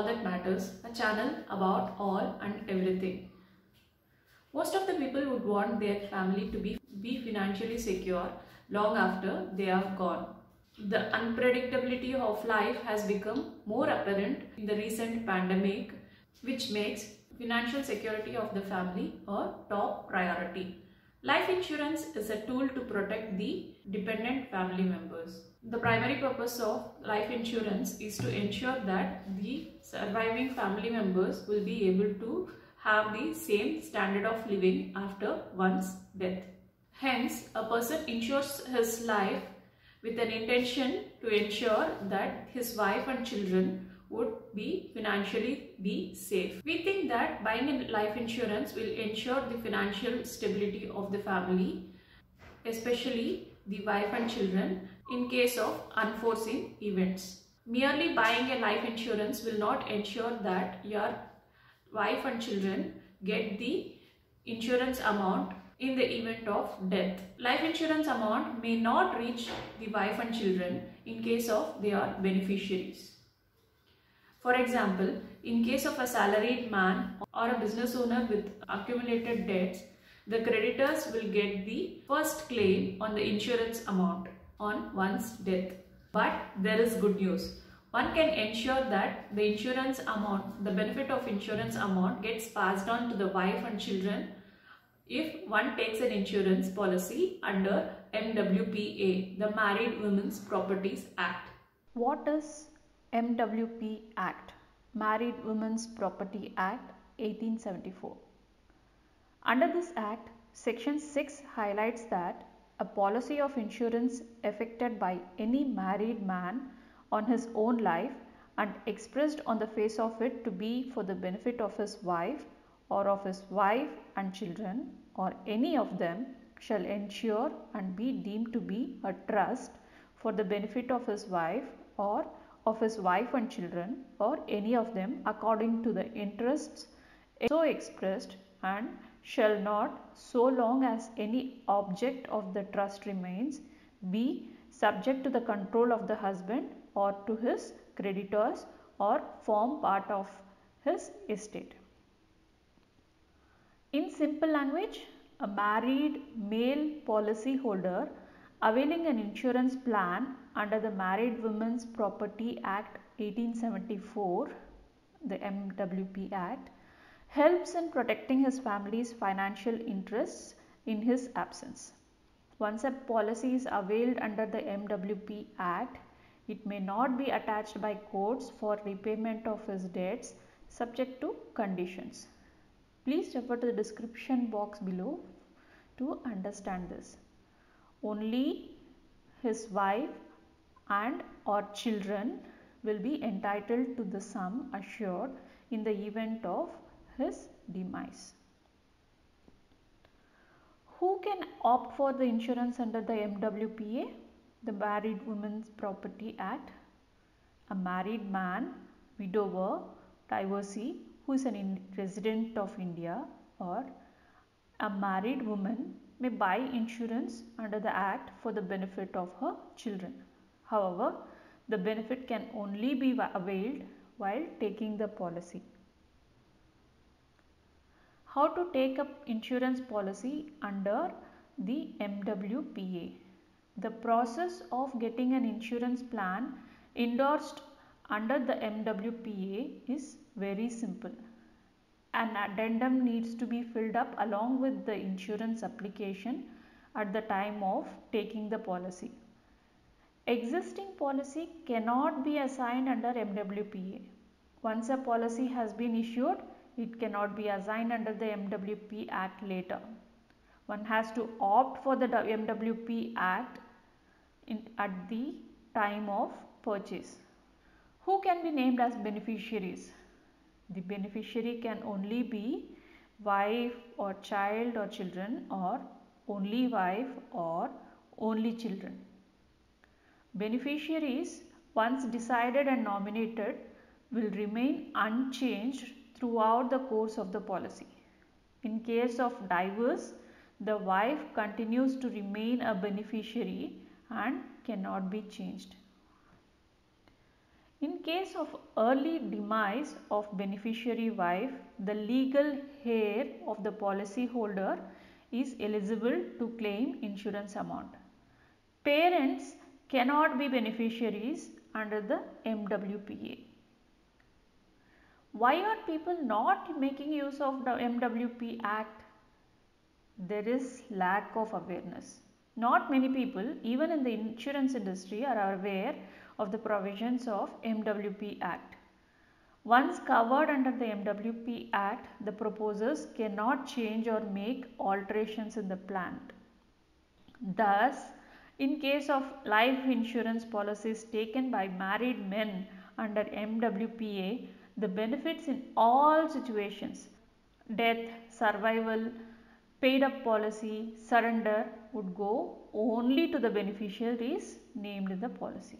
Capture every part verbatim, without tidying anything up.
All That Matters, a channel about all and everything. Most of the people would want their family to be, be financially secure long after they have gone. The unpredictability of life has become more apparent in the recent pandemic, which makes financial security of the family a top priority. Life insurance is a tool to protect the dependent family members. The primary purpose of life insurance is to ensure that the surviving family members will be able to have the same standard of living after one's death. Hence, a person insures his life with an intention to ensure that his wife and children would be financially be safe. We think that buying a life insurance will ensure the financial stability of the family, especially the wife and children, in case of unforeseen events. Merely buying a life insurance will not ensure that your wife and children get the insurance amount in the event of death. Life insurance amount may not reach the wife and children in case of they are beneficiaries. For example, in case of a salaried man or a business owner with accumulated debts, the creditors will get the first claim on the insurance amount on one's death. But there is good news. One can ensure that the insurance amount, the benefit of insurance amount gets passed on to the wife and children if one takes an insurance policy under M W P A, the Married Women's Properties Act. What is M W P Act? Married Women's Property Act eighteen seventy-four. Under this act, section six highlights that a policy of insurance effected by any married man on his own life and expressed on the face of it to be for the benefit of his wife or of his wife and children or any of them shall ensure and be deemed to be a trust for the benefit of his wife or of his wife and children or any of them according to the interests so expressed, and shall not, so long as any object of the trust remains, be subject to the control of the husband or to his creditors or form part of his estate. In simple language, a married male policyholder availing an insurance plan under the Married Women's Property Act eighteen seventy-four, the M W P Act, helps in protecting his family's financial interests in his absence. Once a policy is availed under the M W P Act, it may not be attached by courts for repayment of his debts subject to conditions. Please refer to the description box below to understand this. Only his wife and or children will be entitled to the sum assured in the event of his demise. Who can opt for the insurance under the M W P A, the Married Women's Property Act? A married man, widower, divorcee, who is a resident of India, or a married woman may buy insurance under the Act for the benefit of her children. However, the benefit can only be availed while taking the policy. How to take up insurance policy under the M W P A? The process of getting an insurance plan endorsed under the M W P A is very simple. An addendum needs to be filled up along with the insurance application at the time of taking the policy. Existing policy cannot be assigned under M W P A. Once a policy has been issued, it cannot be assigned under the M W P Act later. One has to opt for the M W P Act in, at the time of purchase. Who can be named as beneficiaries? The beneficiary can only be wife or child or children, or only wife or only children. Beneficiaries, once decided and nominated, will remain unchanged throughout the course of the policy. In case of divorce, the wife continues to remain a beneficiary and cannot be changed. In case of early demise of beneficiary wife, the legal heir of the policyholder is eligible to claim insurance amount. Parents cannot be beneficiaries under the M W P A. Why are people not making use of the M W P Act? There is lack of awareness. Not many people, even in the insurance industry, are aware of the provisions of M W P Act. Once covered under the M W P Act, the proposers cannot change or make alterations in the plan. Thus, in case of life insurance policies taken by married men under M W P A, the benefits in all situations, death, survival, paid up policy, surrender, would go only to the beneficiaries named in the policy.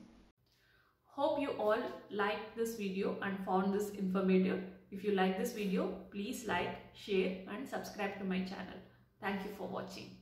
Hope you all liked this video and found this informative. If you like this video, please like, share and subscribe to my channel. Thank you for watching.